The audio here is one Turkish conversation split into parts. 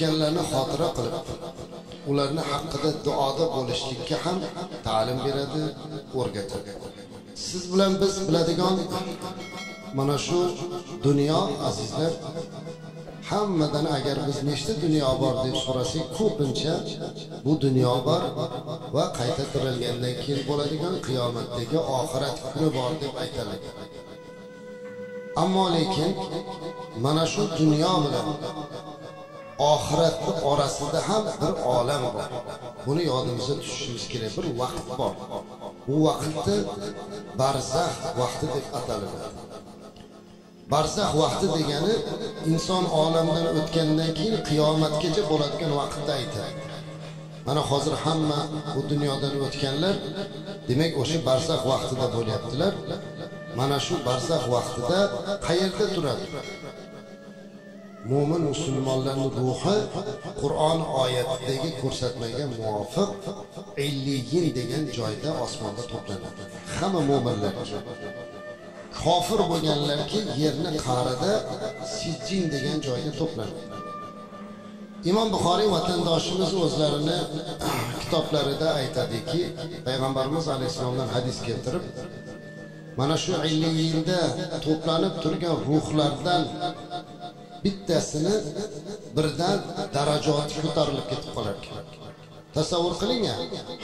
o'tganlarni xotira qilib, ularni haqqida duoda bo'lishlikka ham ta'lim beradi, o'rgatadi. Siz bilan biz biladigan mana shu dunyo azizlar, hammadan agar biz nechta dunyo bor deb so'rasak, ko'pincha bu dunyo bor va qayta tirilgandan keyin bo'ladigan qiyomatdagi oxirat kuni bor deb aytamiz. Ammo lekin mana shu dunyo bilan oxiratning orasida ham bir olam bor. Buni yodimizga tushishimiz kerak. Bir vaqt bor. Bu vaqtni barzax vaqti deb ataladi. Barzax vaqti degani inson olamdan o'tgandan keyin qiyomatgacha bo'ladigan vaqtni aytadi. Mana hozir hamma bu dunyodan o'tganlar, demak o'sha barzax vaqtida bo'lyaptilar. Mana shu barzax vaqtida qayerda turadi? Mo'min musulmonlarning ruhi Qur'on oyatidagi ko'rsatmaga muvofiq 50 degan joyda osmonda to'planadi. Hamma mo'minlar. Kofir bo'lganlarki yerni qarida Sijjin degan joyda to'planadi. Imom Buxoriy vatandoshimiz o'zlarini kitoblarida aytadiki, payg'ambarimiz alayhisolamdan hadis keltirib, mana shu 50 to'planib turgan ruhlardan bittasini birdan darajasi ko'tarilib ketib qolar ekan. Tasavvur qiling,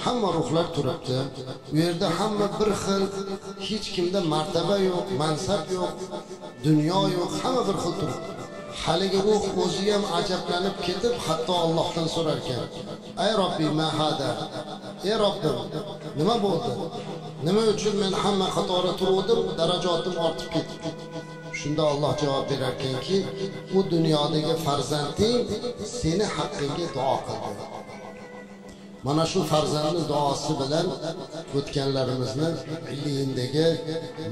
hamma ruhlar turibdi. Bu yerda hamma bir xil, hech kimda martaba yo'q, mansab yo'q, dunyo yo'q, hamma bir xil turibdi. Haligi ruh o'zi ham ajablanib ketib, hatto Allohdan so'rar ekan. Ey Robbi, ma hada. Ey Robbim, nima bo'ldi? Nima uchun men hamma qatorda turdim, darajatim ortib ketdi? Shunda Alloh javob berar ekanki, bu dunyodagi farzanding seni haqqingga duo qildi. Mana shu farzandning duosi bilan o'tganlarimizni 50-dagi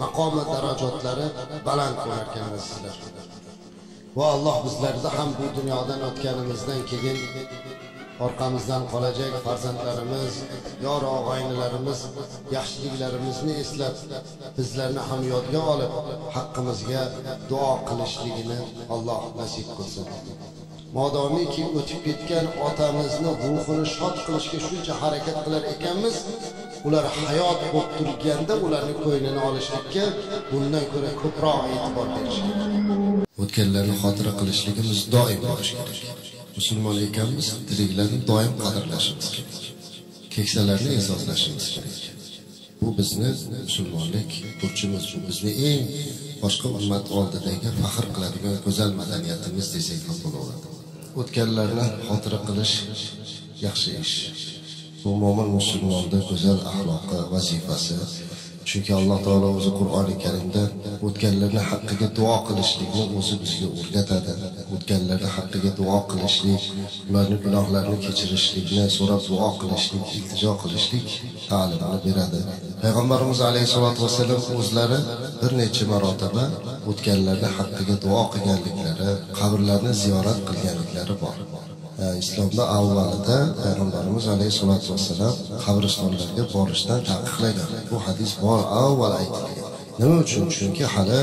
maqom va darajatlari baland bo'lar ekan sizlar. Va Alloh bizlarni ham bu dunyodan o'tganimizdan keyin orqamizdan qolajak farzandlarimiz, yor-og'aynilarimiz yaxshiliklarimizni eslab, bizlarni ham yodga olib, haqqimizga duo qilishligini Alloh nasib qilsin. Modomiki o'tib ketgan otamizni ruhini shod qilishga shuncha harakat qilar ekanmiz, ular hayot bo'lib turganda ularni ko'nglini olishlikka bundan ko'ra ko'proq e'tibor berish kerak. O'tganlarni xotira qilishligimiz doim bo'lish kerak. Musulmon ekanmiz, tiriklarni doim qadrlashimiz kerak. Keksalarni e'zozlashimiz kerak. Bu bizni musulmonlik burchimiz, bizni eng boshqa ummat oldidagi faxr qiladigan go'zal madaniyatimiz desak ham bo'ladi. O'tganlarni xotira qilish yaxshi ish. Bu mo'min musulmonning go'zal axloqi vazifasi. Chunki Alloh taolo o'zi Qur'oni Karimda o'tganlarni haqqiga duo qilishlikni o'zi bizga o'rgatadi. O'tganlarni haqqiga duo qilishlik, ularning gunohlarini kechirishlikni so'rab duo qilishlik, iltijo qilishlik ta'limini beradi. Payg'ambarimiz alayhisolatu vasallam o'zlari bir necha marotaba o'tganlarni haqqiga duo qilganliklari, qabrlarni ziyorat qilganliklari bor. İslamda avvalida Peygamberimiz Aleyhisselatü Vesselam qabristonlarga borishdan taqiqlagan. Bu hadis bor avval aytilgan. Nima uchun? Chunki hali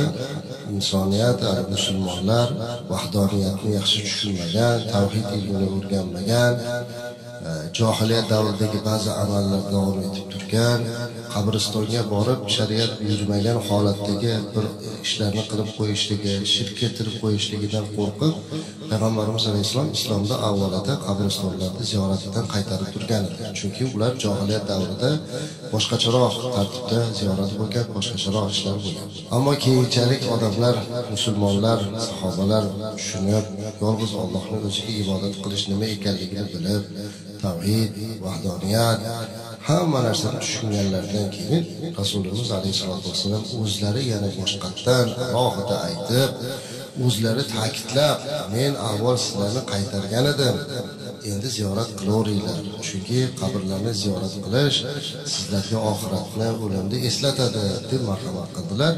insoniyat, musulmonlar vahdoniyatni yaxshi tushunmagan, tavhid ilmini o'rganmagan, johiliyat davridagi ba'zi amallar davom etib turgan, qabristonga borib shariat buyurmagan holatdagi bir ishlarni qilib qo'yishligi, shirk keltirib qo'yishligidan qo'rqib, Payg'ambarimiz alayhisolam islomda avvalida qabristonlarni ziyoratdan qaytarib turgan edi. Chunki ular johiliyat davrida boshqacharoq tartibda ziyorat bo'lgan, boshqacharoq ishlar bo'lgan. Ammo keyinchalik odamlar, musulmonlar, sahobalar tushunib, yolg'iz Allohni o'ziga ibodat qilish nima ekanligini bilib, tavhid, vahdoniyat, hamma narsani tushunganlardan keyin Rasululloh alayhisolatu vasallam o'zlari yana boshqatdan alohida aytib, o'zlari ta'kidlab, men avval sizlarni qaytargan edim, endi ziyorat qilaveringlar. Chunki qabrlarni ziyorat qilish sizlarga oxiratni, o'limni eslatadi deb marhamat qildilar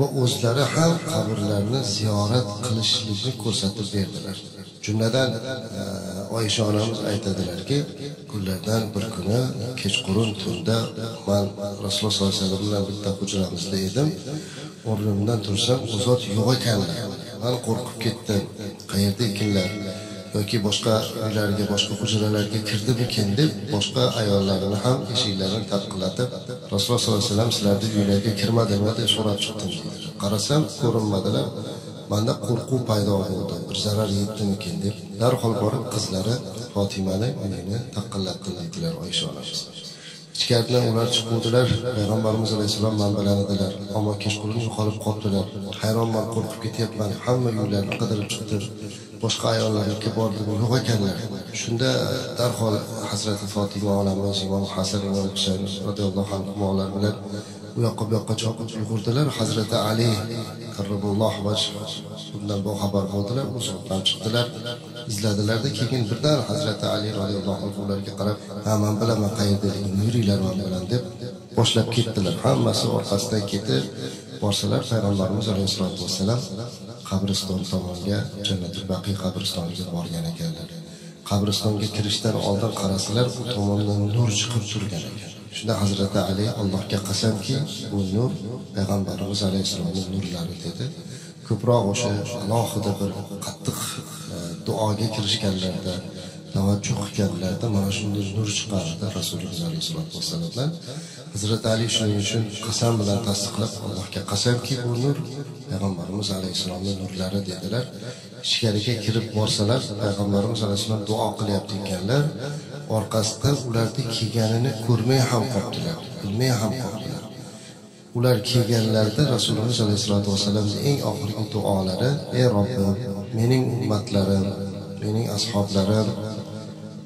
va o'zlari ham qabrlarni ziyorat qilishlikni ko'rsatib berdilar. Jumladan Oysha onamiz aytadilarki, kunlardan bir kuni kechqurun tunda men Rasululloh sollallohu alayhi vasallam bilan bitta hujramizda edim. O'rnimdan tursam, u zot yo'q ekanlar. Men qo'rqib ketdim. Qayerda ekanlar? yoki boshqa uylarga, boshqa hujralarga kirdimikin deb boshqa ayollarini ham eshiklarini taqillatib, Rasululloh sollallohu alayhi vasallam sizlarda uylarga kirmadimi deb so'rab chiqdim dedi. Qarasam ko'rinmadilar. Menda qo'rquv paydo bo'ldi. Bir zarar yetdimikin deb darhol borib qizlari Fatimani uyini taqillatdilar dedilar Oysha onamiz. İçkaridan ular chiquvdilar, Payg'ambarimiz alayhisalom manbalaridilar. Ammo kechqurun yo'qolib qoldilar. Hayronman, qo'rqib ketyapman. Hamma uylarni qidirib chiqdim. Boshqa ayollarga bordim, yo'q ekanlar. Shunda darhol Hazrat Fatima onamiz, Imom Hasan va Husayn radhiyallohu anhular bilan u yoqqa bu yoqqa chaqib yugurdilar. Hazrat Ali karramalloh vajhu bundan boxabar bo'ldilar, o'zlaridan chiqdilar, izladilar-da. Keyin birdan Hazrat Ali radhiyallohu anhularga qarab, "Ha, men bilaman qayerdaligini, yuringlar men bilan" deb boshlab ketdilar. Hammasi orqasidan ketib borsalar, Payg'ambarimiz alayhisolatu vassalam qabriston tomonga, Jannatul Baqiy qabristoniga borgan ekanlar. Qabristonga kirishdan oldin qarasalar, bu tomondan nur chiqib turgan ekan. Shunda Hazrat Ali, Allohga qasamki, bu nur Payg'ambarimiz alayhisolomning nurlari dedi. Ko'proq o'sha alohida bir qattiq duoga kirishganlarda, tavajjuh qilganlarda mana shunday nur chiqardi Rasululloh alayhisolatu vassalam. Hazrat Ali shuning uchun qasam bilan tasdiqlab, Allohga qasamki, bu nur Peygamberimiz Aleyhisselam'ın nurları dediler. İçkariga kirib borsalar, Peygamberimiz Aleyhisselam dua qilyapti ekanlar. Orqasidan ularni kiyganini ko'rmay ham qoldilar, bilmay ham qoldilar. Ular kiyganlarda Rasululloh Aleyhissalatu Vesselam'ın eng oxirgi duolari: "Ey Robbim, mening ummatlarim, mening ashoblarim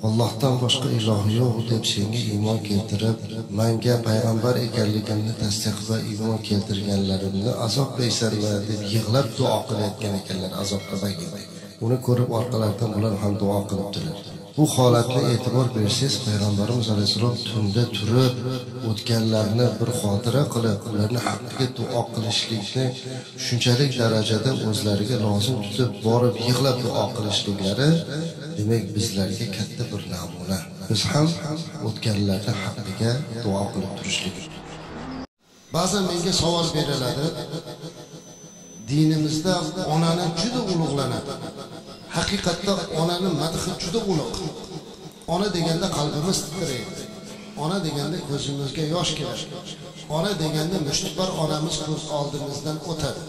Allohdan boshqa iloh yo'q deb senga iymon keltirib, menga payg'ambar ekanligimni tasdiq va iymon keltirganlarimni azoblaysanlar" deb yig'lab duo qilayotgan ekanlar, azoblanmay. Uni ko'rib orqalaridan ular ham duo qilibdilar. Bu holatga e'tibor bersangiz, payg'ambarimiz alayhisolam tunda turib o'tganlarni bir xotira qilib, ularni haqqiga duo qilishlikni shunchalik darajada o'zlariga lozim tutib borib yig'lab duo qilishliklari demek bizlerge katta bir namuna. Biz ham o'tganlarni haqqiga duo qilib turishlik. Ba'zan menga savol beriladi. Dinimizda onani juda ulug'lanadi. Haqiqatda onani madhi juda ulug'. Ona deganda qalbimiz titraydi. Ona deganda ko'zimizga yosh keladi. Ona deganda mushtipar onamiz ko'z oldimizdan o'tadi.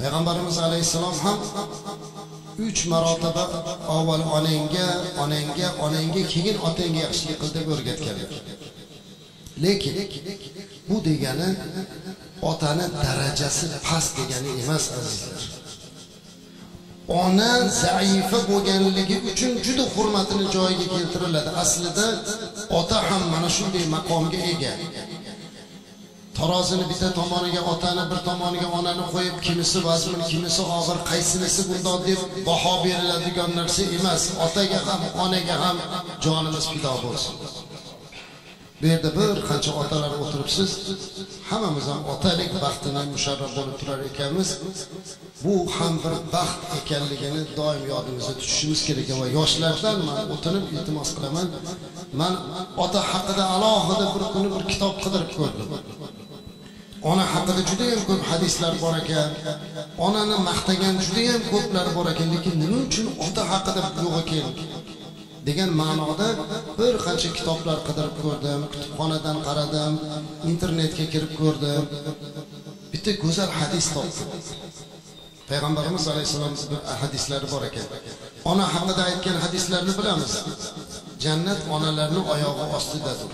Peygamberimiz Aleyhisselam ham 3 marotaba avval onangga, keyin otangga yaxshilik qil deb o'rgatganlar. Lekin bu degani otani darajasi past degani emas azizlar. Ona zaifa bo'lganligi uchun juda hurmatini joyiga keltiriladi. Aslida ota ham mana shunday maqomga ega. Tarozini bitta tomoniga otani, bir tomoniga onani qo'yib, kimisi vazmin, kimisi og'ir, qaysinisi bundoq deb baho beriladigan narsa emas. Otaga ham, onaga ham jonimiz fido bo'lsin. Bu yerda bir qancha otalar o'tiribsiz. Hammamiz ham otalik baxtini musharraf bo'lib turar ekanmiz. Bu ham bir baxt ekanligini doim yodimizda tutishimiz kerak va yoshlardan men o'tinib iltimos qilaman. Men ota haqida alohida bir kuni bir kitob qidirib ko'rdim. Ona haqida juda ham ko'p hadislar bor ekan. Onani maqtagan juda ham ko'plar bor ekan, lekin nima uchun ota haqida yo'q ekan degan ma'noda bir qancha kitoblar qidirib ko'rdim, kutubxonadan qaradim, internetga kirib ko'rdim. Bitta go'zal hadis topdim. Payg'ambarimiz alayhisolamning bir hadislari bor ekan. Ona haqida aytgan hadislarni bilamiz. Jannat onalarning oyog'i ostidadir.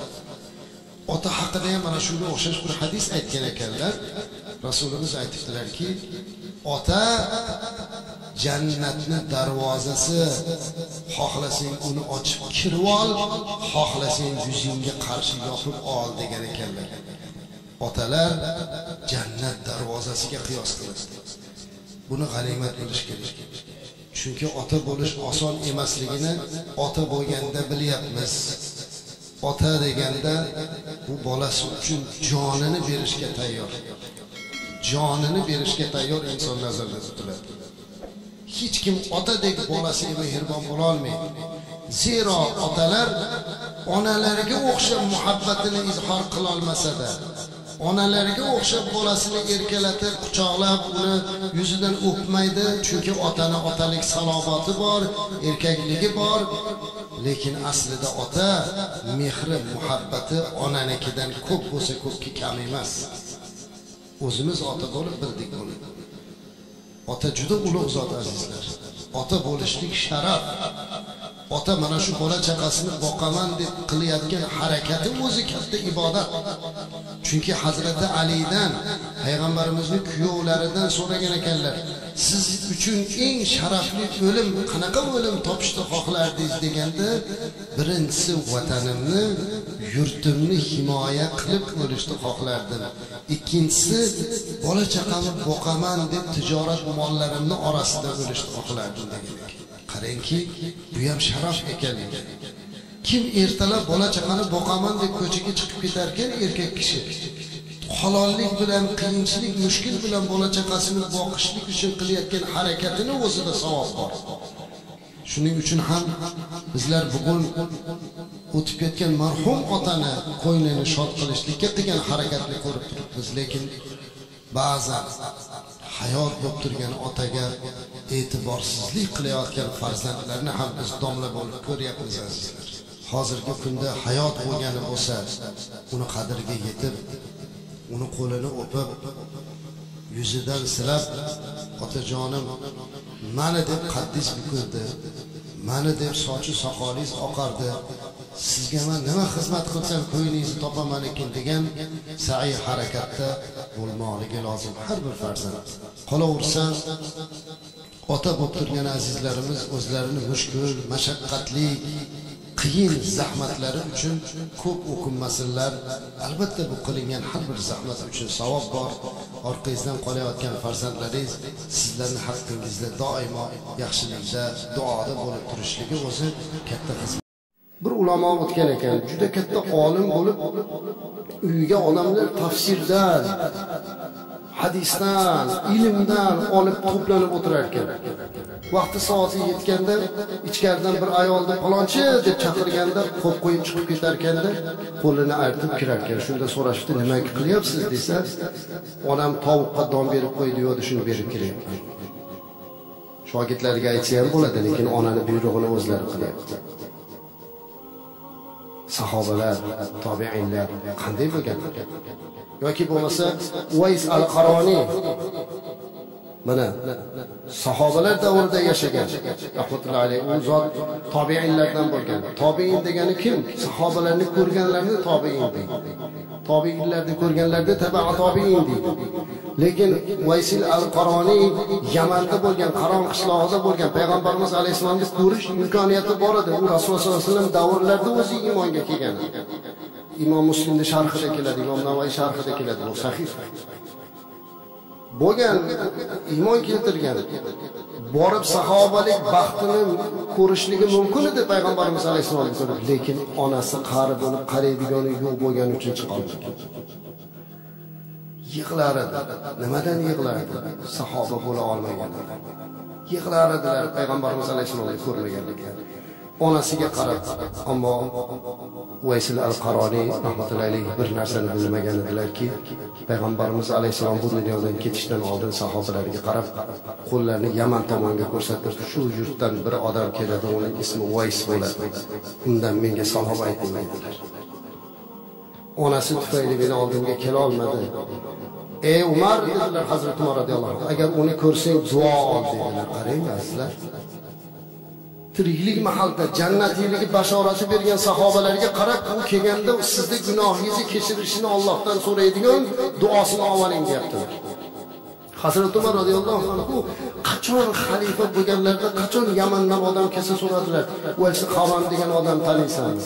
Ota haqida ham mana shunga o'xshash bir hadis aytgan ekanlar. Rasulimiz aytdilarki, ota jannatning darvozasi, xohlasang uni ochib kirib ol, xohlasang yuzingga qarshi yopib ol degan ekanlar. Otalar jannat darvozasiga qiyos qiladi. Buni g'animat bilish kerak. Chunki ota bo'lish oson emasligini ota bo'lganda bilyapmiz. Ota deganda bu bolasi uchun jonini berishga tayyor. Jonini berishga tayyor inson nazarda tutiladi. Hech kim otadek bolasiga mehribon bo'la olmaydi. Zero otalar onalariga o'xshab muhabbatini izhor qila olmasa-da, onalarga o'xshab bolasini erkalatib, quchoqlab, uni yuzidan o'pmaydi, chunki otani otalik salobati bor, erkakligi bor. Lekin aslida ota mehri, muhabbati onanikidan ko'p bo'lsa ko'pki kam emas. O'zimiz ota bo'lib birdik bo'ldik. Ota juda ulug' zot azizlar. Ota bo'lishlik sharaf. Ota mana shu bola chaqasini boqaman deb qilayotgan harakati o'zi katta ibodat. Chunki Hazrati Alidan, payg'ambarimizning kuyovlaridan so'ragan ekanlar. Siz uchun eng sharafli o'lim qanaqa o'lim topishni xohlardingiz deganda, birinchisi vatanimni, yurtimni himoya qilib o'lishni xohlardim. Ikkinchisi bola chaqamni boqaman deb tijorat mollarimni orasida o'lishni xohlardim degan. Qarangki, bu ham sharaf ekanligi. Kim ertalab bola chaqani boqaman deb ko'chaga chiqib ketar ekan erkak kishi, halollik bilan, qiyinchilik, mushkil bilan bola chaqasini boqishlik uchun qilayotgan harakatini o'zida savob bor. Shuning uchun ham bizlar bugun o'tib ketgan marhum otani qo'ynini shod qilishlikka degan harakatni ko'rib turibmiz, lekin ba'zan hayot bo'lib turgan otaga e'tiborsizlik qilayotgan farzandlarni ham biz domla bo'lib ko'ryapmiz azizlar. Hozirgi kunda hayot bo'lgani bo'lsa, uni qadriga yetib, uni qo'lini o'pib, yuzidan silab, otajonim, mani deb qaddingiz bukildi, mani deb sochi soqolingiz oqardi, sizga men nima xizmat qilsam ko'yningizni topaman ekan degan sa'iy harakatda bo'lmoqligi lozim har bir farzand. Qolaversa, ota bo'lib turgan azizlarimiz o'zlarini mushkul, mashaqqatli, qiyin zahmatlari uchun ko'p o'kinmasinlar. Albatta bu qilingan har bir zahmat uchun savob bor. Orqangizdan qolayotgan farzandlaringiz sizlarni haqqingizda doimo yaxshilikda, duoda bo'lib turishligi o'zi katta xizmat. Bir ulamo o'tgan ekan, juda katta olim bo'lib, uyiga odamlar tafsirdan, hadisdan, ilmdan olib to'planib o'tirar ekan. Vaqti soati yetganda ichkaridan bir ayolni palonchi deb chaqirganda qo'yib chiqib ketar ekanda, qo'lini artib kirar ekan. Shunda so'rashdi, nima qilyapsiz desa, onam tovuqqa don berib qo'ydi-yu, shuni berib kelayapti. Shogirdlarga aytsa ham bo'ladi, lekin onani buyrug'ini o'zlari qilyapti. Sahobalar, tobiinlar qanday bo'lgan? Yoki bo'lmasa Uvays al-Qaroni, mana sahobalar davrida yashagan, rahmatullohi alayhi, u zot tobiinlardan bo'lgan. Tobiin degani kim? Sahobalarni ko'rganlarni tobiin deydi. Tobiinlarni ko'rganlarni tabi'a tobiin deydi. Lekin Uvays al-Qaroni Yamanda bo'lgan, Qaron qishlog'ida bo'lgan, payg'ambarimiz alayhisolamni ko'rish imkoniyati bor edi. U Rasululloh sollallohu alayhi vasallam davrlarida o'zi iymonga kelgan. İmam Muslim'de şarkıda keledi, İmam Navai şarkıda keledi, bu sahih. Bugün iman keltirgen, borib sahabalik baxtini ko'rishligi mumkin edi Peygamberimiz Aleyhisselam ko'rib. Lekin onasi qari bo'lib qaraydigani yo'q bo'lgani uchun chiqoldi. Yig'lar edi. Nimadan yig'lar edi? Sahoba bo'la olmaganlar. Yig'lar edilar Peygamberimiz Aleyhisselamni ko'rmaganligidan. Onasiga qarab, ammo Uvays al-Qaroni rahmatullahi alayhi bir narsani bilmagan edilarki, payg'ambarimiz alayhisalom bu dunyodan ketishdan oldin sahobalariga qarab, qo'llarini Yaman tomonga ko'rsatib, shu yurtdan bir odam keladi, uning ismi Uvays bo'ladi. Undan menga salom aytinglar dedilar. Onasi tufayli meni oldimga kela olmadi. Ey Umar, dedilar Hazrat Umar radhiyallohu anhu, agar uni ko'rsang duo ol dedilar. Qarang azizlar, tiriklik mahalda jannatiylik bashorati bergan sahobalarga qarab, u kelganda sizni gunohingizni kechirishini Allohdan so'raydigan duosini avvaling deyaptilar. Hazrat Umar radhiyallohu anhu qachon xalifa bo'lganlarda, qachon Yamandan odam kelsa so'radilar, "Uvays al-Qaroni degan odam taniysanmi?"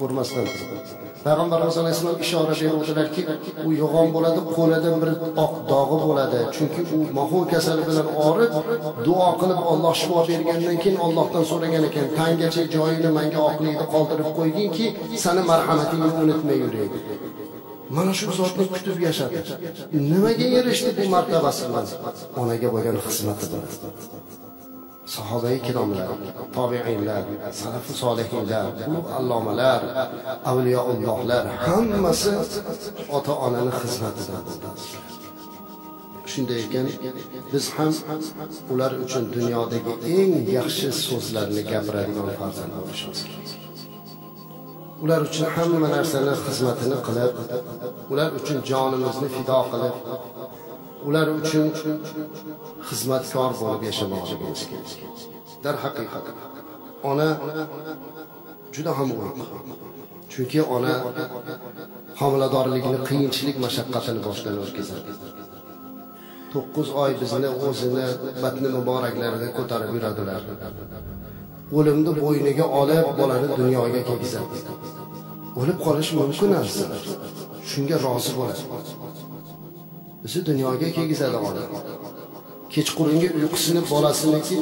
Ko'rmasdan Payg'ambarimiz alayhisalom ishora berib o'tilarki, u yo'g'on bo'ladi, qo'lidan bir oq dog'i bo'ladi. Chunki u mahov kasali bilan og'rib, duo qilib Alloh shifo bergandan keyin Allohdan so'ragan ekan, "Tangacha joyini menga oqlikni qoldirib qo'yginki, seni marhamatingni unutmay yuray." Mana shu zotni kutib yashadi. Nimaga erishdi bu martabasi bilan? Onaga bo'lgan xizmati bilan. sahabe-i kiramlar, tabi'inler, salaf-ı solihinler, ulug' allomalar, avliyoullohlar hammasi ota-onani xizmatida. Shunday ekan, biz ham ular uchun dunyodagi eng yaxshi so'zlarni gapiradigan farzand bo'lishimiz kerak. Ular uchun hamma narsaning xizmatini qilib, ular uchun jonimizni fido qilib, ular uchun xizmatkor bo'lib yashamoqchi bo'lish kerak. Darhaqiqat, ona juda ham muhim. Chunki ona homiladorlikning qiyinchilik mashaqqatini boshdan o'tkazadi. 9 oy bizni o'zini batni muboraklarida ko'tarib yuradilar. O'limni bo'yniga olib bolani dunyoga keltiradi. O'lib qolish mumkin narsa. Shunga rozi bo'ladi. Bizi dünyaya kegizadi ona. Kechqurungi uyqusini bolasiniki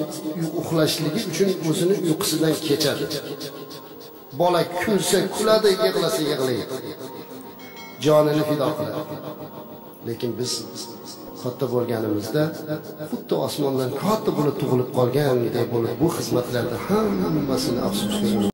uxlashligi uchun o'zini uyqusidan kechadi. Bola kulsa kuladi, yig'lasa yig'laydi. Jonini fido qiladi. Lekin biz katta bo'lganimizda xuddi osmondan katta bo'lib tug'ilib qolgandek bo'lib bu xizmatlarda hammasini afsusga